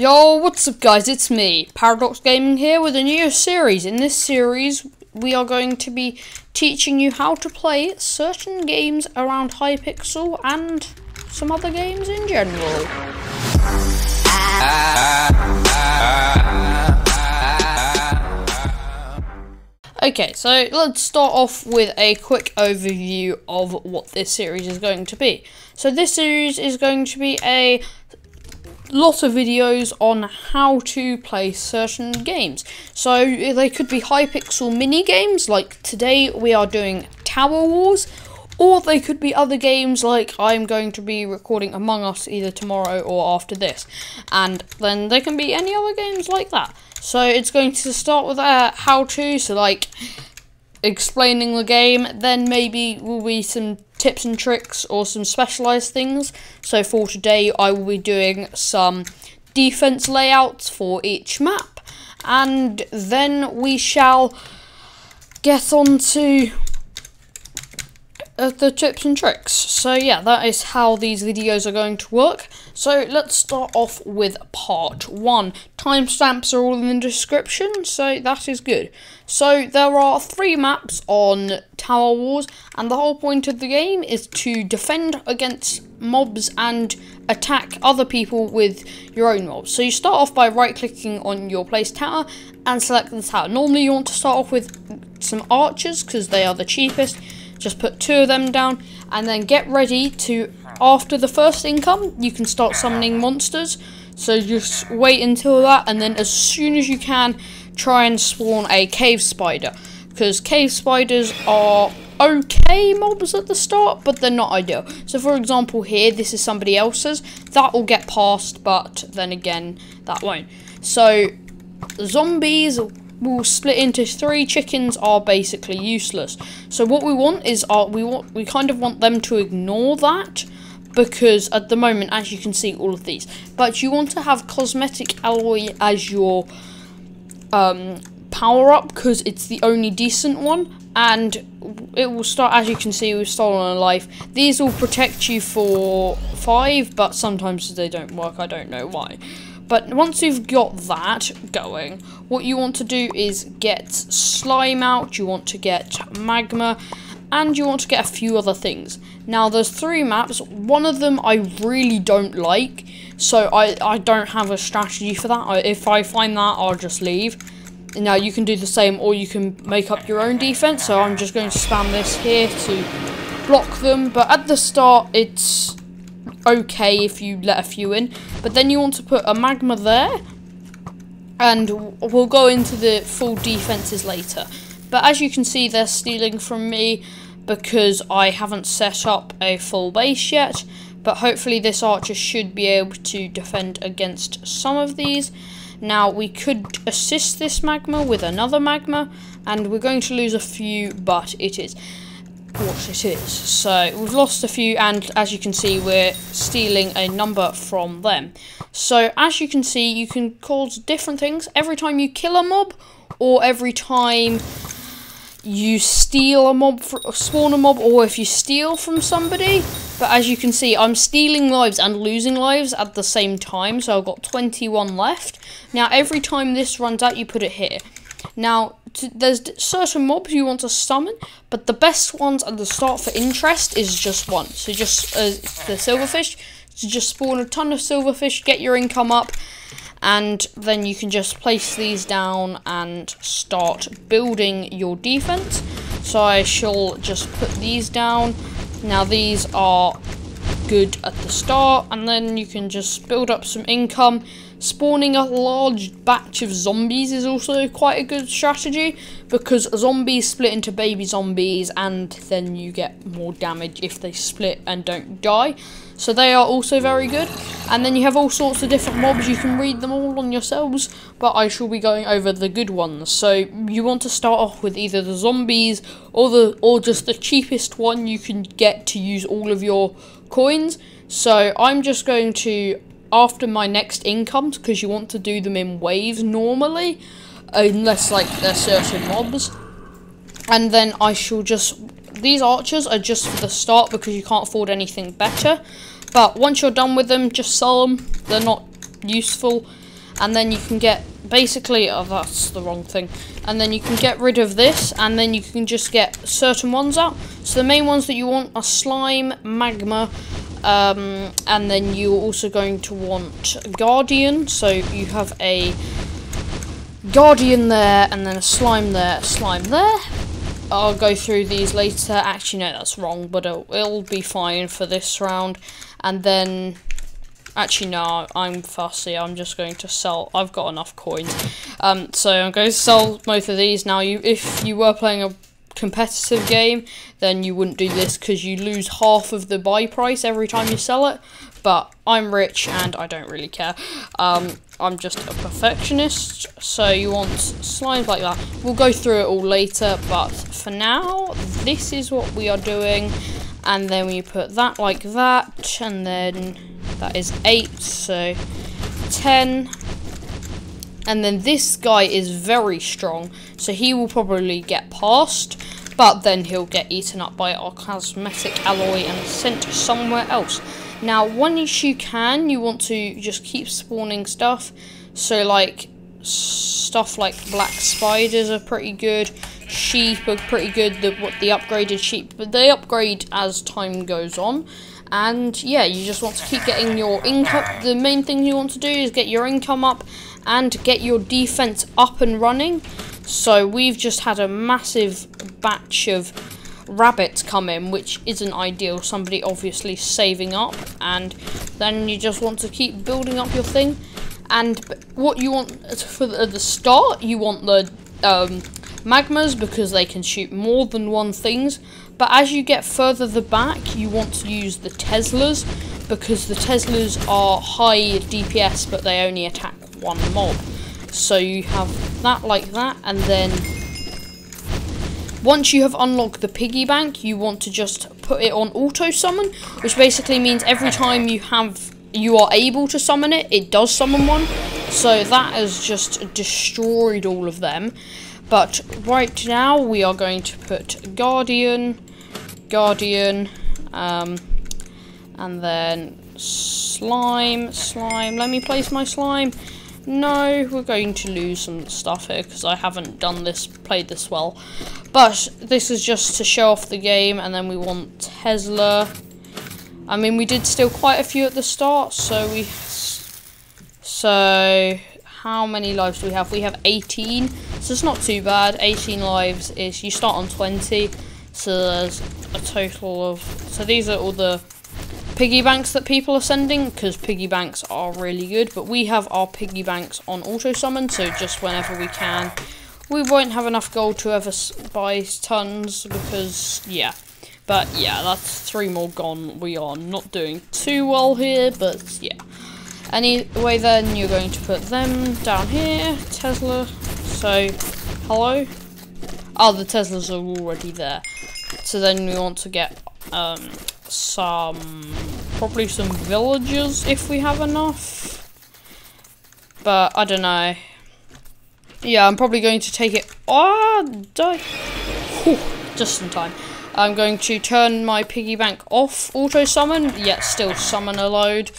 Yo, what's up guys, it's me, Paradox Gaming here with a new series. In this series, we are going to be teaching you how to play certain games around Hypixel and some other games in general. Okay, so let's start off with a quick overview of what this series is going to be. So this series is going to be a lot of videos on how to play certain games. So they could be Hypixel mini games, like today we are doing Tower Wars, or they could be other games like I'm going to be recording Among Us either tomorrow or after this, and then there can be any other games like that. So it's going to start with a how-to, so like explaining the game, then maybe will be some tips and tricks or some specialized things. So for today I will be doing some defense layouts for each map, and then we shall get on to the tips and tricks. So yeah, that is how these videos are going to work. So let's start off with part one. Timestamps are all in the description, so that is good. So there are three maps on Tower Wars, and the whole point of the game is to defend against mobs and attack other people with your own mobs. So you start off by right clicking on your place tower and select the tower. Normally you want to start off with some archers because they are the cheapest. Just put two of them down, and then get ready to, after the first income, you can start summoning monsters. So just wait until that, and then as soon as you can, try and spawn a cave spider. Because cave spiders are okay mobs at the start, but they're not ideal. So for example here, this is somebody else's. That will get passed, but then again, that won't. So zombies will split into three. Chickens are basically useless. So what we want is we kind of want them to ignore that, because at the moment, as you can see, all of these. But you want to have cosmetic alloy as your power up, because it's the only decent one, and it will start. As you can see, we've stolen a life. These will protect you for 5, but sometimes they don't work. I don't know why. But once you've got that going, what you want to do is get slime out, you want to get magma, and you want to get a few other things. Now, there's three maps. One of them I really don't like, so I don't have a strategy for that. If I find that, I'll just leave. Now, you can do the same, or you can make up your own defense. So I'm just going to spam this here to block them. But at the start, it's okay if you let a few in, but then you want to put a magma there, and we'll go into the full defenses later. But as you can see, they're stealing from me because I haven't set up a full base yet, but hopefully this archer should be able to defend against some of these. Now, we could assist this magma with another magma, and we're going to lose a few, but it is what it is. So we've lost a few, and as you can see, we're stealing a number from them. So as you can see, you can cause different things every time you kill a mob, or every time you steal a mob, spawn a mob, or if you steal from somebody. But as you can see, I'm stealing lives and losing lives at the same time, so I've got 21 left. Now, every time this runs out, you put it here. Now, there's certain mobs you want to summon, but the best ones at the start for interest is just one. So just the silverfish, so just spawn a ton of silverfish, get your income up, and then you can just place these down and start building your defense. So I shall just put these down. Now, these are good at the start, and then you can just build up some income. Spawning a large batch of zombies is also quite a good strategy, because zombies split into baby zombies, and then you get more damage if they split and don't die. So they are also very good. And then you have all sorts of different mobs. You can read them all on yourselves, but I shall be going over the good ones. So you want to start off with either the zombies or just the cheapest one you can get to use all of your coins. So I'm just going to, after my next incomes, because you want to do them in waves normally, unless like they're certain mobs. And then I shall just, these archers are just for the start because you can't afford anything better, but once you're done with them, just sell them. They're not useful. and then you can get basically, oh, that's the wrong thing, and then you can get rid of this, and then you can just get certain ones out. So the main ones that you want are slime, magma, and then you're also going to want guardian. So you have a guardian there, and then a slime there, a slime there. I'll go through these later. Actually, no, that's wrong, but it'll be fine for this round. And then, actually, no, I'm fussy. I'm just going to sell. I've got enough coins, so I'm going to sell both of these now. If you were playing a competitive game, then you wouldn't do this because you lose half of the buy price every time you sell it. But I'm rich and I don't really care. I'm just a perfectionist. So you want slimes like that. We'll go through it all later, but for now, this is what we are doing. And then we put that like that, and then that is 8, so 10. And then this guy is very strong, so he will probably get past, but then he'll get eaten up by our cosmetic alloy and sent somewhere else. Now, once you can, you want to just keep spawning stuff. So, like, stuff like black spiders are pretty good. Sheep are pretty good, the upgraded sheep. But they upgrade as time goes on. And, yeah, you just want to keep getting your income. The main thing you want to do is get your income up and get your defense up and running. So, we've just had a massive batch of rabbits come in, which isn't ideal. Somebody obviously saving up, and then you just want to keep building up your thing. And what you want for the start, you want the magmas, because they can shoot more than one things. But as you get further the back, you want to use the Teslas, because the Teslas are high DPS, but they only attack one mob. So you have that like that, and then once you have unlocked the piggy bank, you want to just put it on auto summon, which basically means every time you are able to summon it, it does summon one. So that has just destroyed all of them. But right now we are going to put guardian, and then slime. Let me place my slime. No, we're going to lose some stuff here because I haven't played this well. But this is just to show off the game, and then we want Tesla. I mean, we did steal quite a few at the start, so how many lives do we have? We have 18, so it's not too bad. 18 lives is, you start on 20, so there's a total of, so these are all the piggy banks that people are sending, because piggy banks are really good. But we have our piggy banks on auto summon, so just whenever we can. We won't have enough gold to ever buy tons, because yeah. But yeah, that's 3 more gone. We are not doing too well here, but yeah. Anyway, then you're going to put them down here, Tesla. So hello. Oh, the Teslas are already there. So then we want to get probably some villagers if we have enough, but I don't know. Yeah, I'm probably going to take it. Just in time. I'm going to turn my piggy bank off auto summon, yet still summon a load,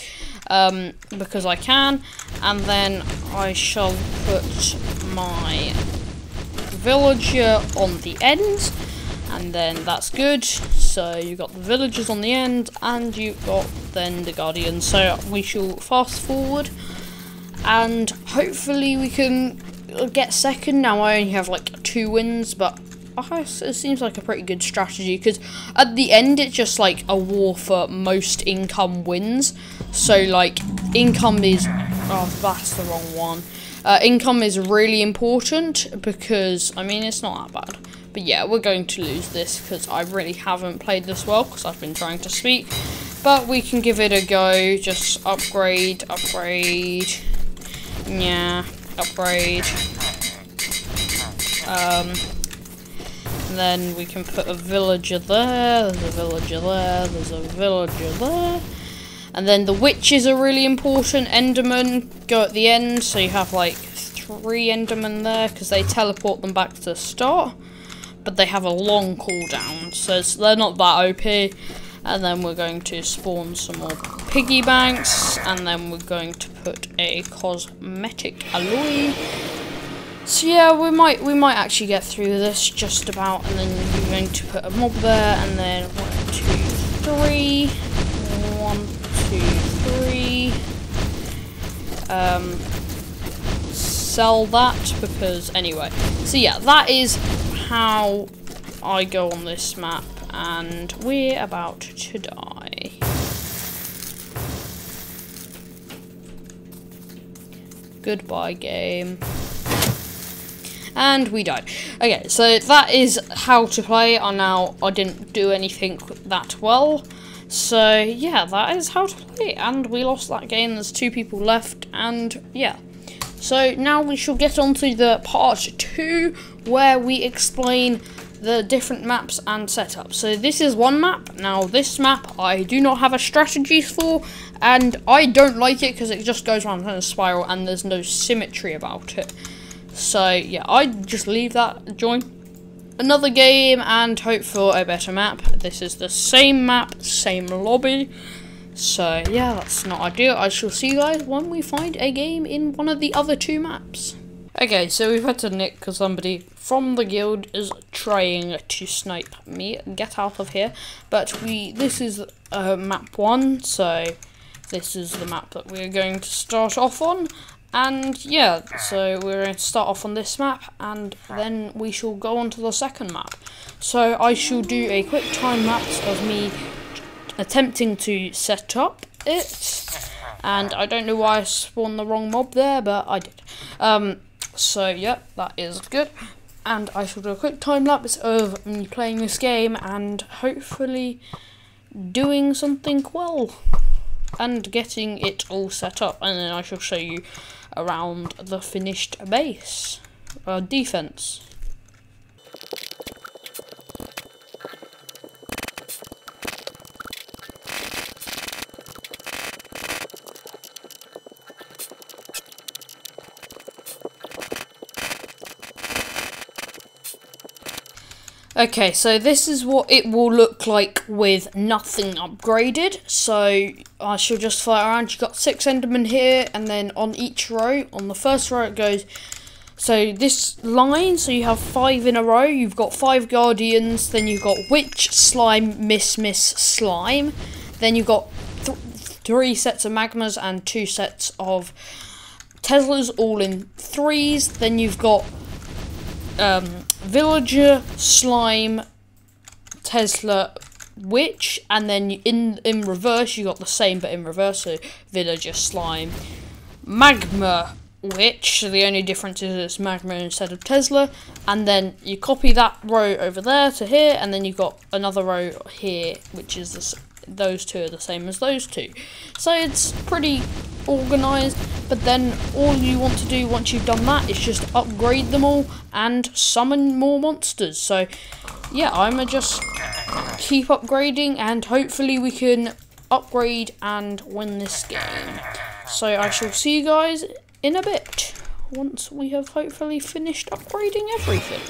because I can. And then I shall put my villager on the end. And then that's good. So you got the villagers on the end, and you got then the guardians. So we shall fast forward, and hopefully we can get second. Now I only have like 2 wins, but it seems like a pretty good strategy, because at the end it's just like a war for most income wins. So like income is, oh, that's the wrong one. Income is really important, because I mean it's not that bad. But yeah, we're going to lose this because I really haven't played this well, because I've been trying to speak. But we can give it a go. Just upgrade. Yeah, upgrade. And then we can put a villager there. There's a villager there. There's a villager there. And then the witches are really important. Endermen go at the end. So you have like 3 Endermen there, because they teleport them back to the start. But they have a long cooldown, so they're not that OP. and then we're going to spawn some more piggy banks, and then we're going to put a cosmetic alloy. So yeah, we might actually get through this just about, and then we're going to put a mob there, and then 1, 2, 3. Sell that, because anyway. So yeah, that is how I go on this map, and we're about to die. Goodbye, game. And we died. Okay, so that is how to play. I didn't do anything that well. So yeah, that is how to play, and we lost that game. There's 2 people left, and yeah. So now we shall get on to the part 2, where we explain the different maps and setups. So this is one map. Now this map I do not have a strategy for, and I don't like it because it just goes around in a spiral and there's no symmetry about it. So yeah, I just leave that, join another game and hope for a better map. This is the same map, same lobby. So yeah, that's not ideal. I shall see you guys when we find a game in one of the other 2 maps. Okay, so we've had to nick because somebody from the guild is trying to snipe me. Get out of here. But this is map 1, so this is the map that we're going to start off on. And yeah, so we're going to start off on this map, and then we shall go on to the second map. So I shall do a quick time lapse of me attempting to set up it. And I don't know why I spawned the wrong mob there, but I did. So yeah, that is good. And I shall do a quick time lapse of me playing this game and hopefully doing something well and getting it all set up, and then I shall show you around the finished base, defense. Okay, so this is what it will look like with nothing upgraded. So I shall just fly around. You've got 6 Endermen here, and then on each row, on the first row it goes, so this line, so you have 5 in a row, you've got 5 Guardians, then you've got Witch, Slime, Miss, Slime, then you've got 3 sets of Magmas and 2 sets of Teslas, all in 3s, then you've got Villager, Slime, Tesla, Witch, and then in reverse you got the same but in reverse, so Villager, Slime, Magma, Witch, so the only difference is it's Magma instead of Tesla, and then you copy that row over there to here, and then you've got another row here which is this, those 2 are the same as those 2. So it's pretty organised, but then all you want to do once you've done that is just upgrade them all and summon more monsters. So yeah, I'ma just keep upgrading and hopefully we can upgrade and win this game. So I shall see you guys in a bit once we have hopefully finished upgrading everything.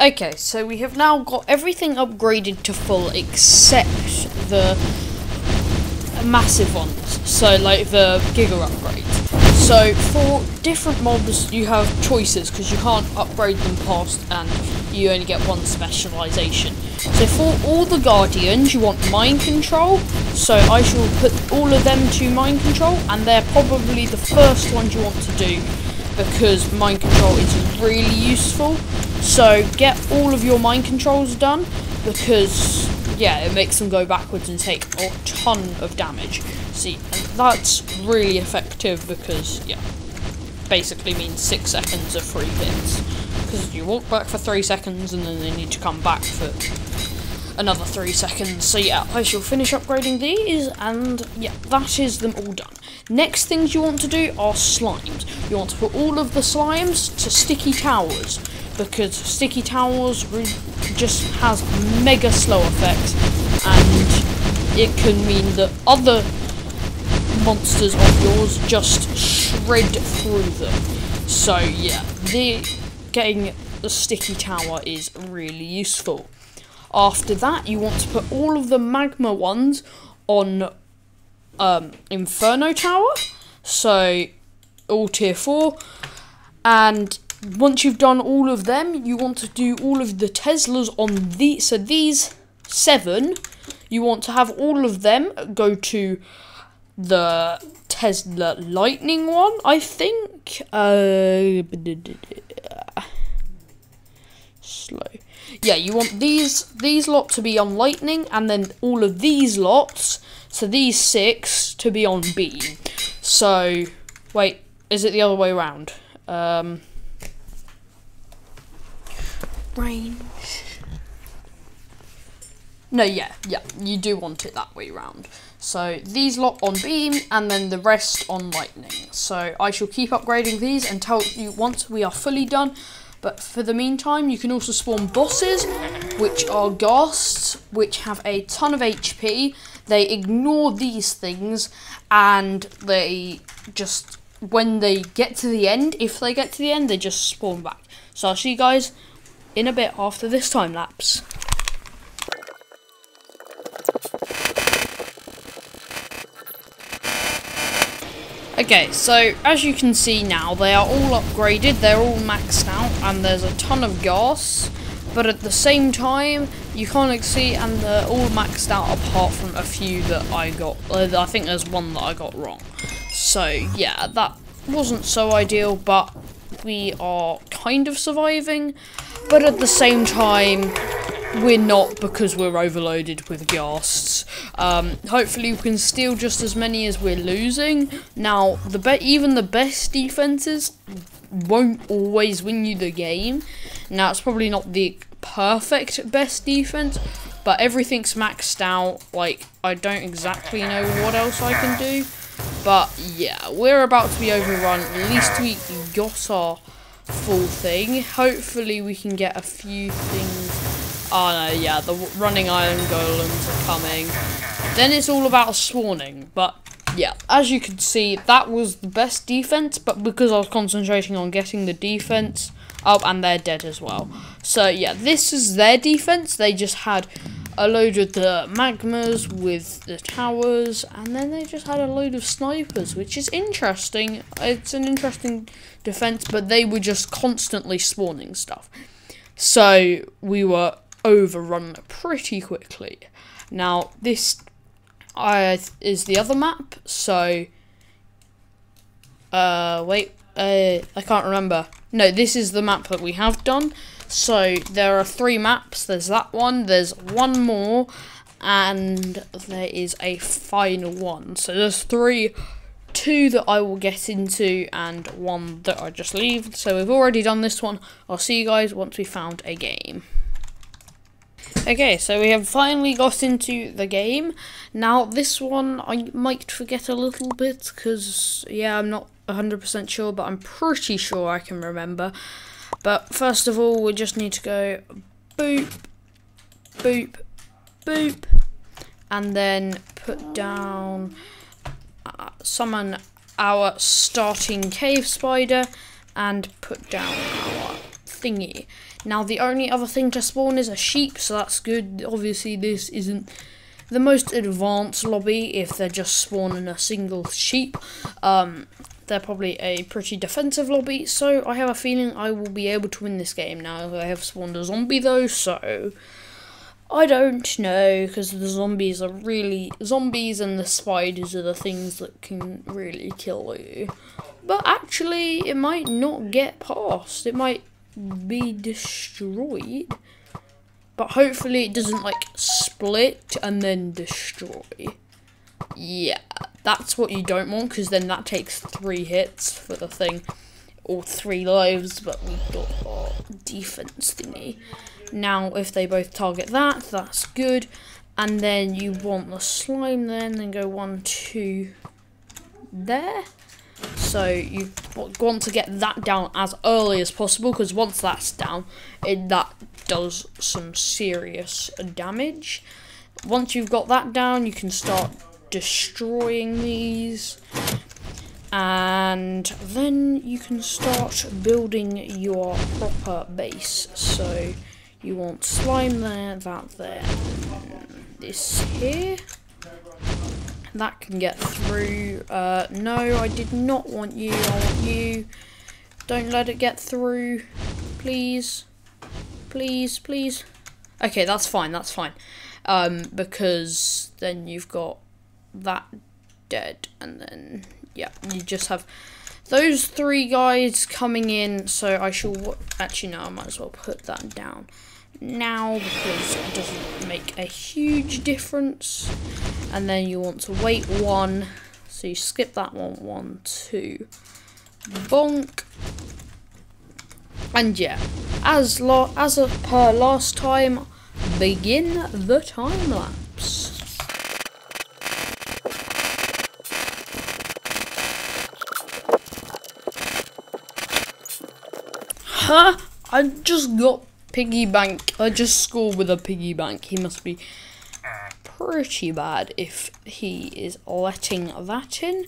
Okay, so we have now got everything upgraded to full except the massive ones, so like the Giga upgrades. So for different mobs you have choices because you can't upgrade them past and you only get one specialisation. So for all the Guardians you want Mind Control, so I shall put all of them to Mind Control, and they're probably the first ones you want to do because Mind Control is really useful. So get all of your mind controls done because yeah, it makes them go backwards and take a ton of damage. See, and that's really effective because yeah, basically means 6 seconds of free hits because you walk back for 3 seconds and then they need to come back for another 3 seconds. So yeah, I shall finish upgrading these, and yeah, that is them all done. Next things you want to do are slimes. You want to put all of the slimes to sticky towers because sticky towers just has mega slow effects, and it can mean that other monsters of yours just shred through them. So yeah, getting the sticky tower is really useful. After that, you want to put all of the magma ones on Inferno Tower, so all tier 4, and once you've done all of them, you want to do all of the Teslas on these, so these 7, you want to have all of them go to the Tesla Lightning one, I think, slow. Yeah, you want these lot to be on lightning, and then all of these lots, so these 6, to be on beam. So, wait, is it the other way around? Range. No, yeah, you do want it that way round. So these lot on beam, and then the rest on lightning. So I shall keep upgrading these until you once we are fully done. But for the meantime, you can also spawn bosses, which are ghasts, which have a ton of HP. They ignore these things, and they just, when they get to the end, if they get to the end, they just spawn back. So I'll see you guys in a bit after this time lapse. Okay, so as you can see now, they are all upgraded, they're all maxed out, and there's a ton of gas, but at the same time, you can't see, and they're all maxed out apart from a few that I got, I think there's one that I got wrong. So yeah, that wasn't so ideal, but we are kind of surviving, but at the same time, we're not, because we're overloaded with ghasts. Hopefully we can steal just as many as we're losing. Now, even the best defenses won't always win you the game. Now, it's probably not the perfect best defense, but everything's maxed out. Like, I don't exactly know what else I can do. But, yeah, we're about to be overrun. At least we got our full thing. Hopefully we can get a few things. Oh no, yeah, the running iron golems are coming. Then it's all about spawning, but yeah, as you can see, that was the best defense, but because I was concentrating on getting the defense up, and they're dead as well. So yeah, this is their defense. They just had a load of the magmas with the towers, and then they just had a load of snipers, which is interesting. It's an interesting defense, but they were just constantly spawning stuff. So we were overrun pretty quickly. Now this is the other map, so I can't remember. No, this is the map that we have done. So there are 3 maps. There's that one, there's one more, and there is a final one. So there's 3, 2 that I will get into, and 1 that I just leave. So we've already done this one. I'll see you guys once we found a game. Okay, so we have finally got into the game. Now, this one I might forget a little bit, because, yeah, I'm not 100% sure, but I'm pretty sure I can remember. But first of all, we just need to go boop, boop, boop, and then put down, summon our starting cave spider, and put down our thingy. Now, the only other thing to spawn is a sheep, so that's good. Obviously, this isn't the most advanced lobby if they're just spawning a single sheep. They're probably a pretty defensive lobby, so I have a feeling I will be able to win this game. Now, I have spawned a zombie, though, so I don't know, because the zombies are really zombies, and the spiders are the things that can really kill you. But actually, it might not get past. It might be destroyed. But hopefully it doesn't, like, split and then destroy. Yeah, that's what you don't want, because then that takes 3 hits for the thing. Or 3 lives, but we got our defense thingy. Now, if they both target that, that's good. And then you want the slime there, and then go 1, 2 there. So you want to get that down as early as possible, because once that's down, that does some serious damage. Once you've got that down, you can start destroying these, and then you can start building your proper base. So you want slime there, that there, this here. That can get through. No, I did not want you. I want you. Don't let it get through. Please. Please, please. Okay, that's fine, that's fine. Because then you've got that dead, and then, yeah, you just have those three guys coming in. So I shall, actually, no, I might as well put that down now, because it doesn't make a huge difference. And then you want to wait one, so you skip that one, 1, 2, bonk. And yeah, as per last time, begin the time lapse. Huh? I just got piggy bank. I just scored with a piggy bank. He must be pretty bad if he is letting that in.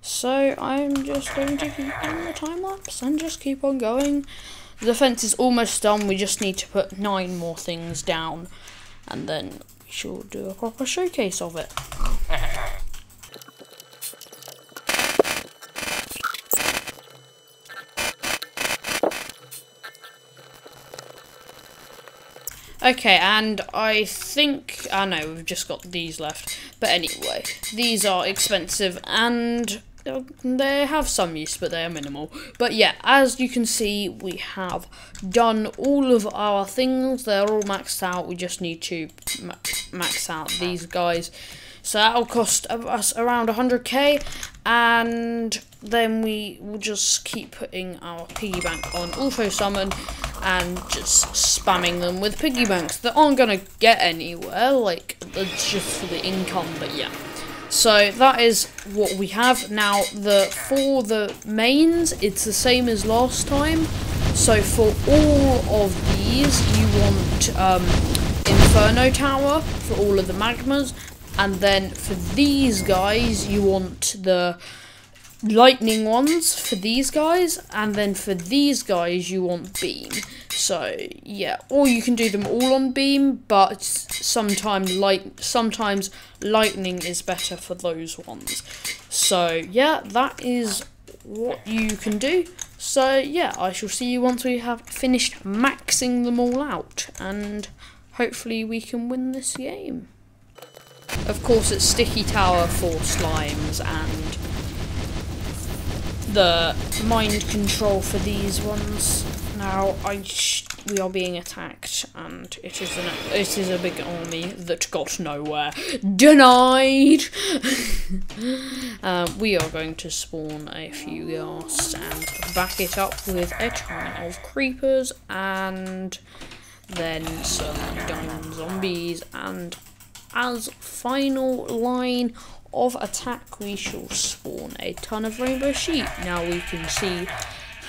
So I'm just going to keep on the time lapse and just keep on going. The fence is almost done. We just need to put 9 more things down, and then we shall do a proper showcase of it. Okay, and I think, I know, we've just got these left, but anyway, these are expensive, and they have some use, but they are minimal. But yeah, as you can see, we have done all of our things. They're all maxed out. We just need to max out these guys. So that'll cost us around 100k, and then we will just keep putting our piggy bank on auto summon and just spamming them with piggy banks that aren't gonna get anywhere, like, it's just for the income. But yeah, so that is what we have now. For the mains, it's the same as last time. So for all of these, you want Inferno Tower for all of the magmas, and then for these guys, you want the lightning ones for these guys, and then for these guys, you want beam. So yeah, or you can do them all on beam, but sometimes lightning is better for those ones. So yeah, that is what you can do. So yeah, I shall see you once we have finished maxing them all out, and hopefully we can win this game. Of course, it's Sticky Tower for slimes, and the mind control for these ones. Now we are being attacked, and it is a big army that got nowhere. Denied. We are going to spawn a few ghasts and back it up with a ton of creepers, and then some dumb zombies, and as final line of attack, we shall spawn a ton of rainbow sheep. Now we can see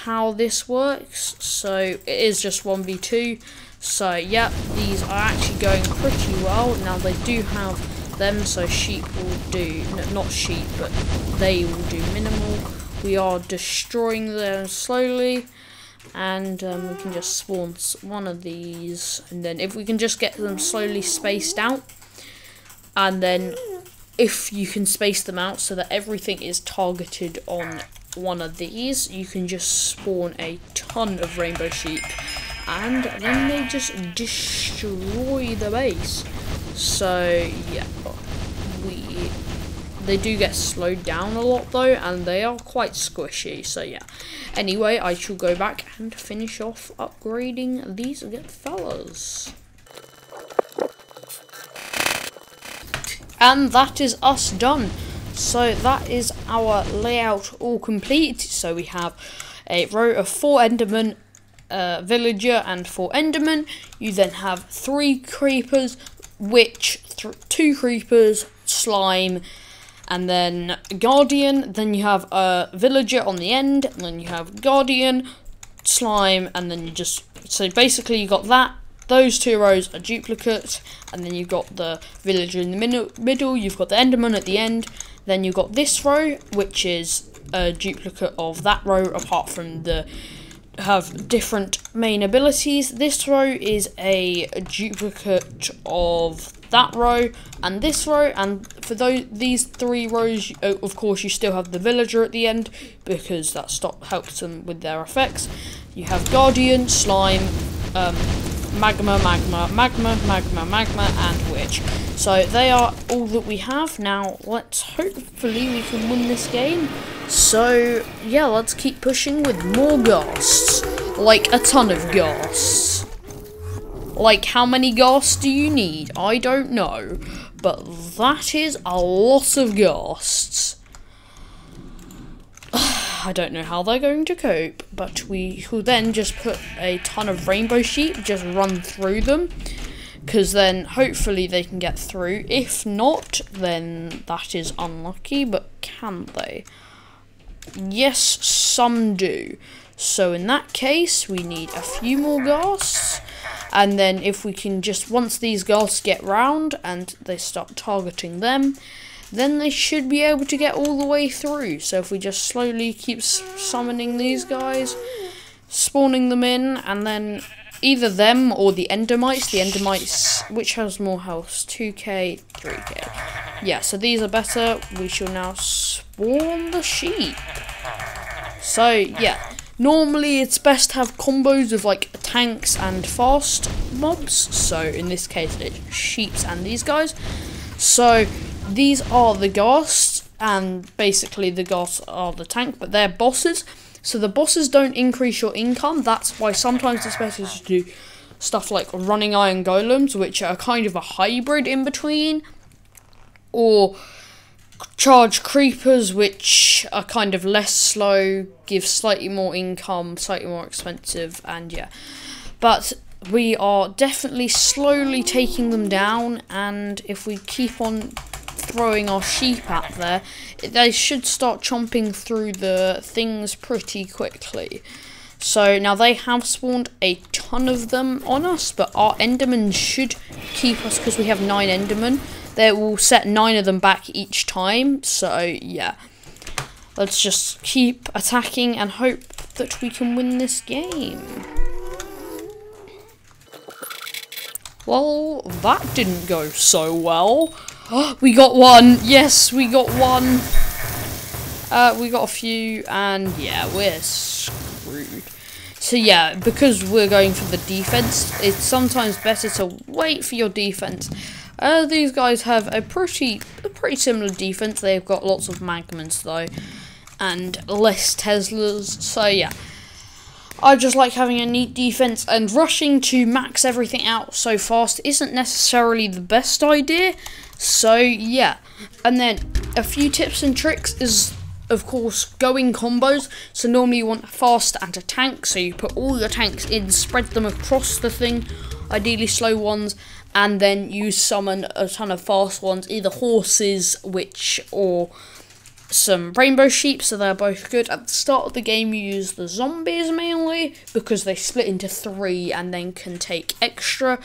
how this works. So it is just 1v2. So yeah, these are actually going pretty well. Now they do have them, so sheep will do, no, not sheep, but they will do minimal. We are destroying them slowly, and we can just spawn one of these, and then if we can just get them slowly spaced out, and then if you can space them out so that everything is targeted on one of these, you can just spawn a ton of rainbow sheep, and then they just destroy the base. So yeah, they do get slowed down a lot though, and they are quite squishy. So yeah, anyway, I shall go back and finish off upgrading these good fellas. And that is us done. So that is our layout all complete. So we have a row of 4 endermen, villager and 4 endermen. You then have 3 creepers, witch, 2 creepers, slime, and then guardian. Then you have a villager on the end, and then you have guardian, slime, and then you just, so basically you got that Those two rows are duplicates, and then you've got the villager in the middle, you've got the enderman at the end, then you've got this row, which is a duplicate of that row, apart from the have different main abilities. This row is a duplicate of that row and this row, and for these three rows, of course, you still have the villager at the end because that helps them with their effects. You have guardian, slime, magma, and witch. So they are all that we have. Now let's hopefully we can win this game. So yeah, let's keep pushing with more ghosts. Like a ton of ghosts. Like how many ghosts do you need? I don't know. But that is a lot of ghosts. I don't know how they're going to cope, but we will then just put a ton of rainbow sheep, just run through them, because then hopefully they can get through. If not, then that is unlucky, but can they? Yes, some do. So in that case, we need a few more ghasts, and then if we can just, once these ghasts get round and they start targeting them, then they should be able to get all the way through. So if we just slowly keep summoning these guys, spawning them in, and then either them or the endermites. The endermites, which has more health? 2k, 3k. Yeah, so these are better. We shall now spawn the sheep. So, yeah. Normally, it's best to have combos of, like, tanks and fast mobs. So, in this case, it's sheeps and these guys. So these are the ghasts, and basically the ghasts are the tank, but they're bosses. So the bosses don't increase your income. That's why sometimes it's better to do stuff like running iron golems, which are kind of a hybrid in between, or charge creepers, which are kind of less slow, give slightly more income, slightly more expensive, and yeah. But we are definitely slowly taking them down, and if we keep on throwing our sheep out there, they should start chomping through the things pretty quickly. So now they have spawned a ton of them on us, but our endermen should keep us, because we have 9 endermen. They will set 9 of them back each time. So yeah, let's just keep attacking and hope that we can win this game. Well, that didn't go so well. Oh, we got one. Yes, we got one. We got a few, and yeah, we're screwed. So yeah, because we're going for the defense, it's sometimes better to wait for your defense. These guys have a pretty similar defense. They've got lots of magmans though, and less Teslas. So yeah, I just like having a neat defense, and rushing to max everything out so fast isn't necessarily the best idea. So yeah, and then a few tips and tricks is, of course, going combos. So normally you want fast and a tank, so you put all your tanks in, spread them across the thing, ideally slow ones, and then you summon a ton of fast ones, either horses, which, or some rainbow sheep. So they're both good. At the start of the game, you use the zombies mainly, because they split into 3 and then can take extra.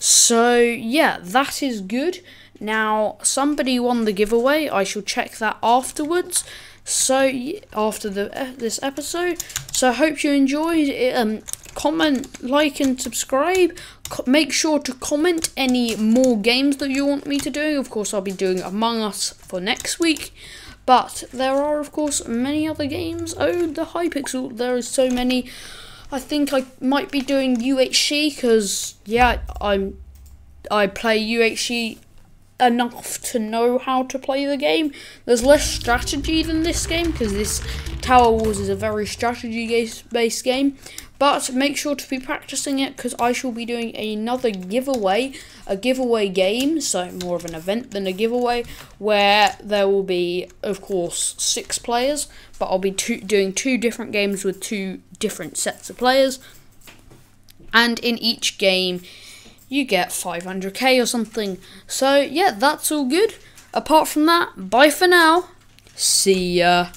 So yeah, that is good. Now, somebody won the giveaway. I shall check that afterwards. So, after this episode. So, I hope you enjoyed it. Comment, like, and subscribe. Make sure to comment any more games that you want me to do. Of course, I'll be doing Among Us for next week. But there are, of course, many other games. Oh, the Hypixel. There is so many. I think I might be doing UHC, because, yeah, I play UHC enough to know how to play the game. There's less strategy than this game, because this Tower Wars is a very strategy-based game. But make sure to be practicing it, because I shall be doing another giveaway, a giveaway game, so more of an event than a giveaway, where there will be, of course, 6 players, but I'll be doing 2 different games with 2 different sets of players, and in each game you get 500k or something. So yeah, that's all good. Apart from that, bye for now. See ya.